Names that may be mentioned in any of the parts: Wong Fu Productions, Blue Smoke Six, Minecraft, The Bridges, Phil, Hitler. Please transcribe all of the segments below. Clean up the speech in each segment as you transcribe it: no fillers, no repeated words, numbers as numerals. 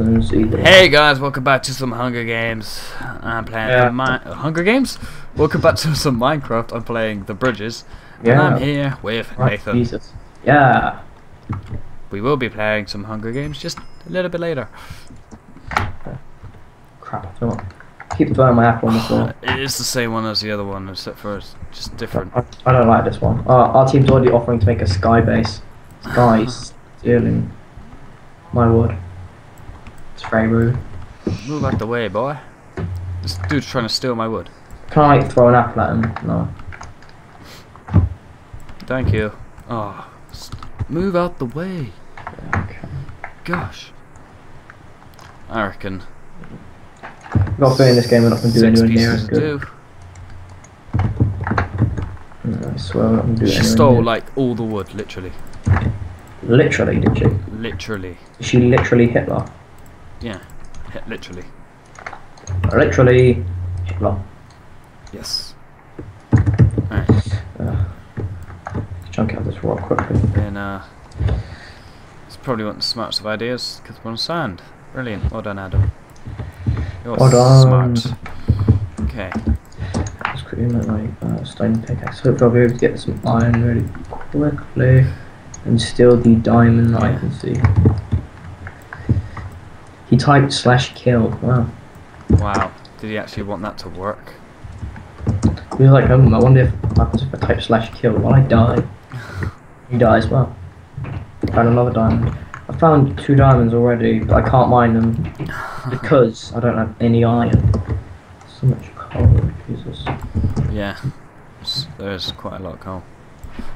lessons either. Hey guys, welcome back to some Hunger Games. I'm playing Hunger Games? Welcome back to some Minecraft. I'm playing The Bridges. Yeah. And I'm here with Nathan. Jesus. Yeah. We will be playing some Hunger Games just a little bit later. Crap, I don't keep the eye on my apple on the floor. It is the same one as the other one, except for it's just different. I don't like this one. Our team's already offering to make a sky base. Sky's stealing my wood. It's very rude. Move out the way, boy. This dude's trying to steal my wood. Can I like, throw an apple at him? No. Thank you. Oh, move out the way. Okay. Gosh. I reckon. I'm not playing this game enough and doing anywhere near as good. No, I swear I'm not doing anything. She stole like all the wood, literally. Literally, did she? Literally. Is she literally Hitler? Yeah, literally. Literally Hitler. Yes. Alright. Chunk out this rock quickly. Then, it's probably one of the smartest of ideas because we're on sand. Brilliant. Well done, Adam. You're smart. Okay. Let's create my stone pickaxe. Hopefully, I'll be able to get some iron really quickly. And still the diamond that I can see. He typed /killed. Wow. Wow. Did he actually want that to work? He was like, I wonder if what happens if I type /killed. Will I die? You die as well. I found another diamond. I found 2 diamonds already, but I can't mine them because I don't have any iron. So much coal, Jesus. Yeah. There's quite a lot of coal.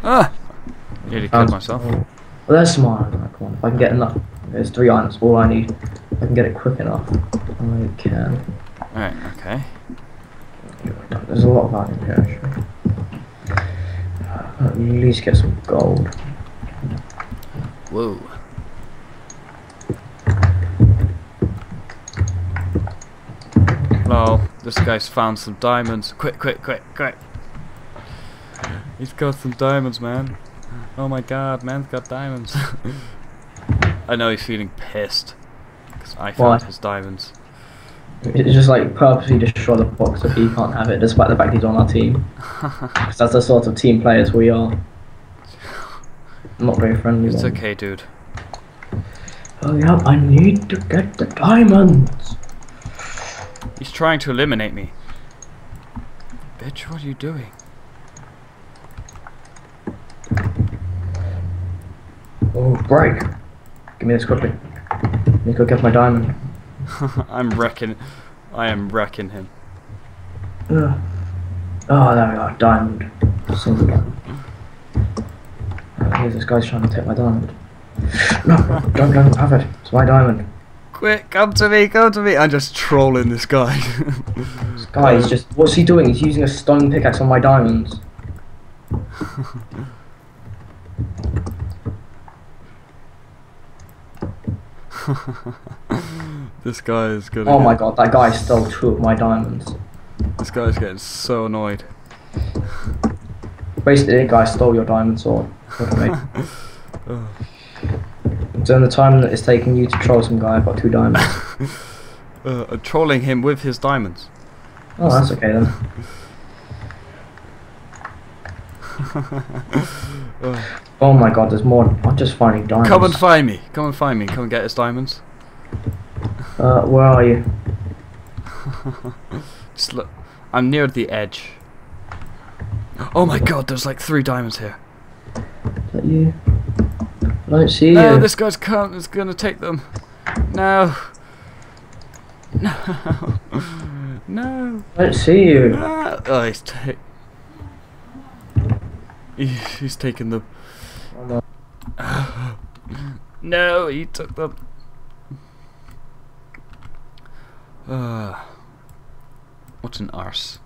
Ah! Nearly killed myself. Well, there's some iron. Come on. If I can get enough, there's 3 iron. That's all I need. If I can get it quick enough, I can. Alright, okay. There's a lot of iron here, actually. I'll at least get some gold. Whoa. Lol, this guy's found some diamonds. Quick, quick, quick, quick. He's got some diamonds, man. Oh my god, man's got diamonds. I know he's feeling pissed because I found his diamonds. It's just like purposely destroy the box so he can't have it, despite the fact he's on our team. Because that's the sort of team players we are. Not very friendly. It's okay, dude. Oh yeah, I need to get the diamonds. He's trying to eliminate me. Bitch, what are you doing? Oh, break! Give me this quickly. Let me go get my diamond. I am wrecking him. Oh, there we are, diamond. Single diamond. Here's this guy's trying to take my diamond. No, don't have it. It's my diamond. Quick, come to me, come to me. I'm just trolling this guy. This guy is just, what's he doing? He's using a stone pickaxe on my diamonds. This guy is good. Oh my god, that guy stole 2 of my diamonds. This guy's getting so annoyed. Basically, the guy stole your diamond sword. Oh. During the time that it's taking you to troll some guy, I've got 2 diamonds. Trolling him with his diamonds. Oh, that's okay then. Oh my god, there's more. I'm just finding diamonds. Come and find me. Come and find me. Come and get his diamonds. Where are you? Just look. I'm near the edge. Oh my god, there's like 3 diamonds here. Is that you? I don't see you. No, this guy's cunt is gonna take them. No. No. No. I don't see you. No. Oh, he's taking them. Oh, no. No, he took them. What an arse.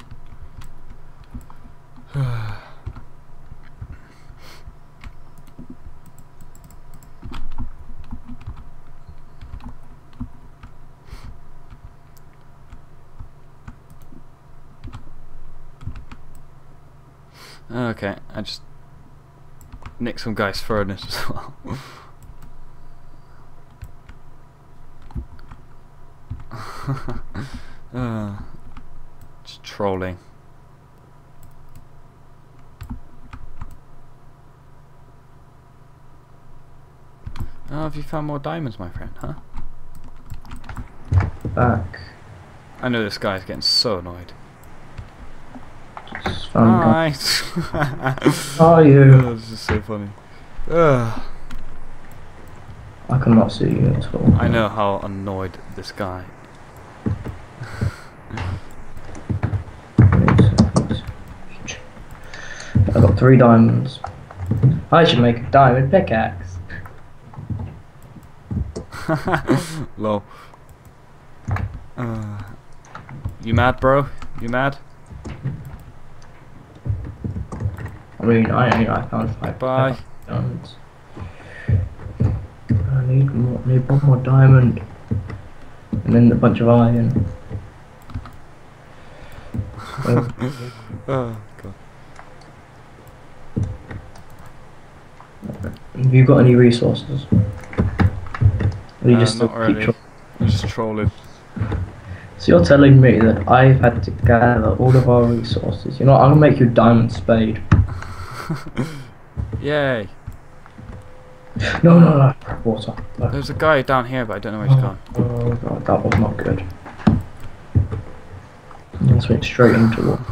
Okay, I just nicked some guy's furnace as well. Just trolling. Oh, have you found more diamonds, my friend, huh? Back. I know this guy's getting so annoyed. Hi! Are you? Oh, this is so funny. Ugh. I cannot see you at all. I know how annoyed this guy. I got 3 diamonds. I should make a diamond pickaxe. Lol. You mad, bro? You mad? I mean, I found 5. Bye. Diamonds. I need one more diamond, and then a bunch of iron. Oh god. Have you got any resources? Or you just not really. I'm just trolling. So you're telling me that I've had to gather all of our resources. You know what, I'm gonna make you a diamond spade. Yay. No, water. No. There's a guy down here, but I don't know where he's gone. Oh god, that was not good. And switch straight into water.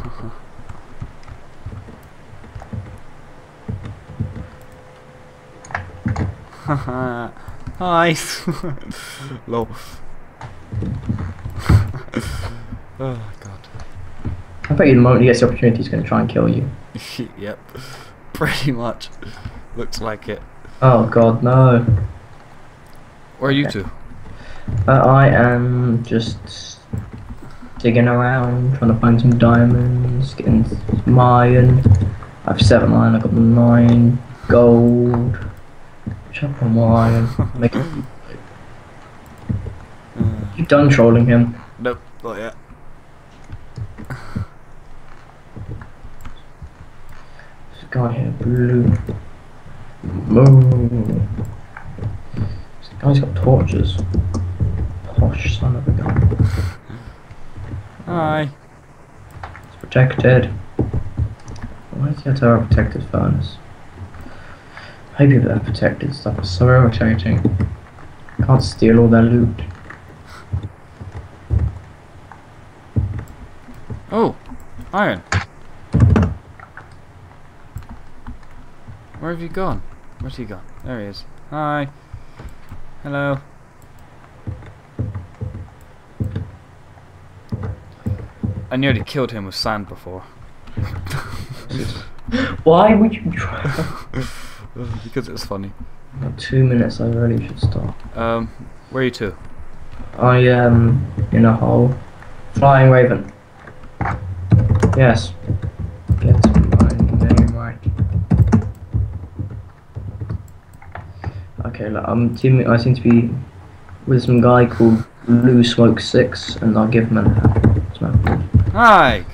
Haha. Hi. Lol. Oh god. I bet you the moment he gets the opportunity he's gonna try and kill you. Yep. Pretty much. Looks like it. Oh god, no. Where are you two? I am just digging around, trying to find some diamonds, getting some iron. I have 7 iron, I got 9 gold. Chop on more iron. Make it. You done trolling him? Nope, not yet. This guy here, blue. Whoa. This guy's got torches. Posh son of a gun. Hi. It's protected. Why does he have to have a protected furnace? I hate people that have protected stuff. It's so irritating. Can't steal all their loot. Oh! Iron! Where have you gone? Where's he gone? There he is. Hi. Hello. I nearly killed him with sand before. Why would you try? Because it was funny. Got 2 minutes, I really should stop. Where are you two? I am in a hole. Flying Raven. Yes. Get to mine, there you might. Okay, look, I seem to be with some guy called Blue Smoke Six, and I'll give him an apple. Hi!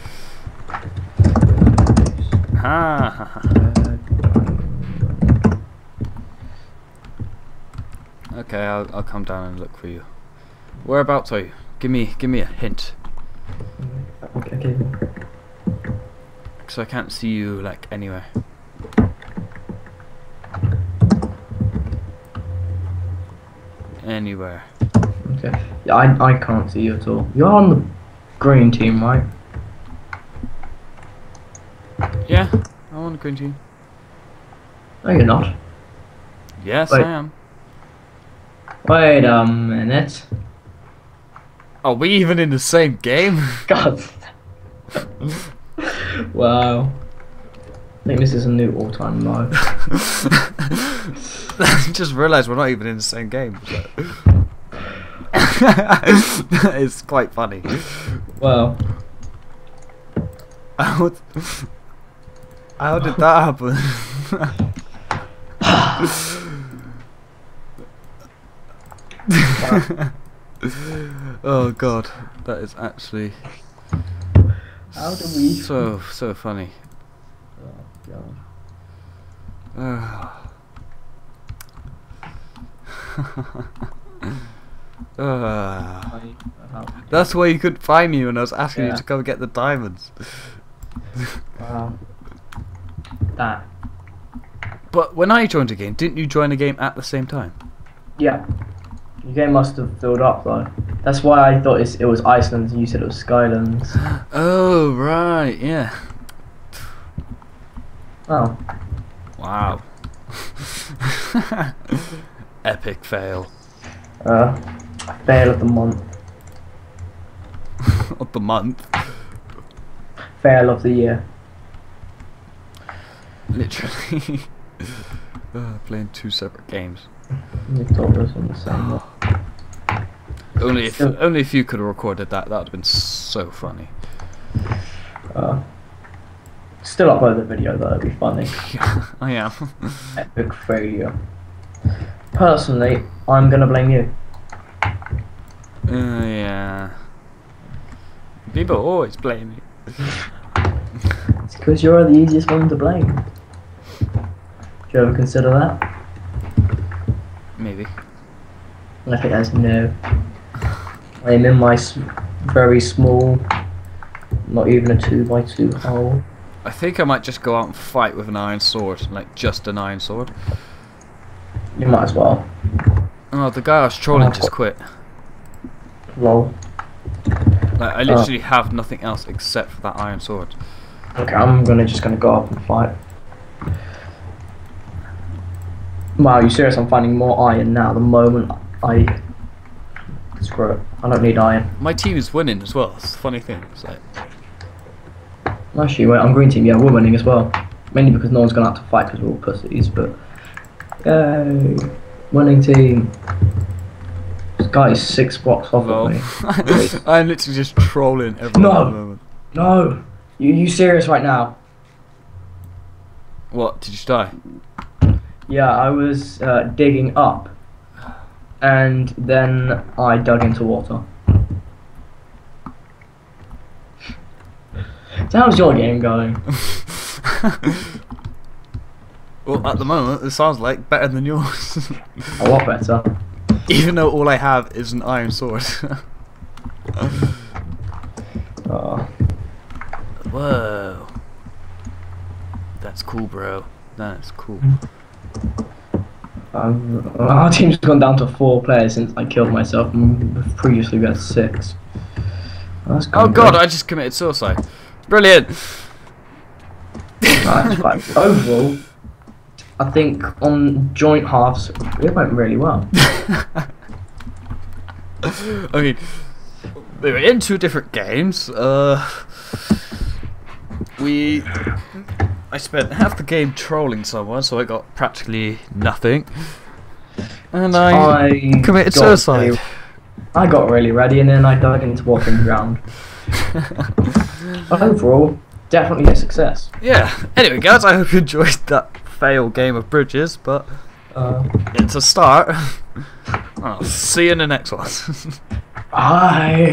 Ha! Okay, I'll come down and look for you. Whereabouts are you? Give me a hint. Okay. So I can't see you like anywhere. Anywhere. Okay. Yeah, I can't see you at all. You're on the green team, right? Yeah, I'm on the green team. No, you're not. Yes, wait. I am. Wait a minute. Are we even in the same game? God. Wow. I think this is a new all-time low. I just realised we're not even in the same game. So. That is quite funny. Wow. How did that happen? Oh god, that is actually so funny. Oh god. That's where you could find me when I was asking you to go get the diamonds. Wow. That. But when I joined a game, didn't you join a game at the same time? Yeah. Your game must have filled up though. That's why I thought it was Iceland and you said it was Skylands. Oh, right, yeah. Oh. Wow. Epic fail. Fail of the month. Of the month? Fail of the year. Literally. Playing two separate games. You told us on the same one. Only if you could have recorded that, that would have been so funny. Still upload the video though, it'd be funny. Yeah, I am. Epic failure. Personally, I'm gonna blame you. Yeah. People always blame me. It's because you're the easiest one to blame. Do you ever consider that? Maybe. I think that's no. I'm in my very small, not even a 2x2 hole. I think I might just go out and fight with an iron sword, like just an iron sword. You might as well. Oh, the guy I was trolling just quit. Lol. Like, I literally have nothing else except for that iron sword. Okay, I'm just gonna go up and fight. Wow, are you serious? I'm finding more iron now. The moment I screw it, I don't need iron. My team is winning as well. It's a funny thing. It's like... Actually, wait, I'm green team. Yeah, we're winning as well. Mainly because no one's gonna have to fight because we're all pussies. But yay, winning team. This guy is 6 blocks off of me. I'm literally just trolling everyone. No, at the moment. No. You serious right now? What? Did you die? Yeah, I was digging up, and then I dug into water. So how's your game going? Well, at the moment, it sounds like better than yours. A lot better. Even though all I have is an iron sword. Whoa. That's cool, bro. That's cool. Our team's gone down to 4 players since I killed myself. And previously, we had 6. Oh god, I just committed suicide. Brilliant. Right, overall, I think on joint halves, it went really well. I mean, we were in 2 different games. I spent half the game trolling someone, so I got practically nothing, and I committed suicide. I got really ready, and then I dug into walking ground. Overall, definitely a success. Yeah. Anyway, guys, I hope you enjoyed that fail game of Bridges, but it's a start. I'll see you in the next one. Bye.